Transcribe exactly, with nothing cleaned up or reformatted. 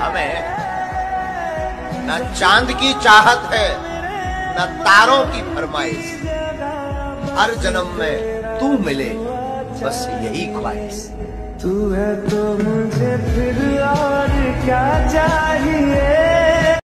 हमें न चांद की चाहत है न तारों की फरमाइश, हर जन्म में तू मिले बस यही ख्वाहिश। तू है तो मुझे फिर और क्या चाहिए।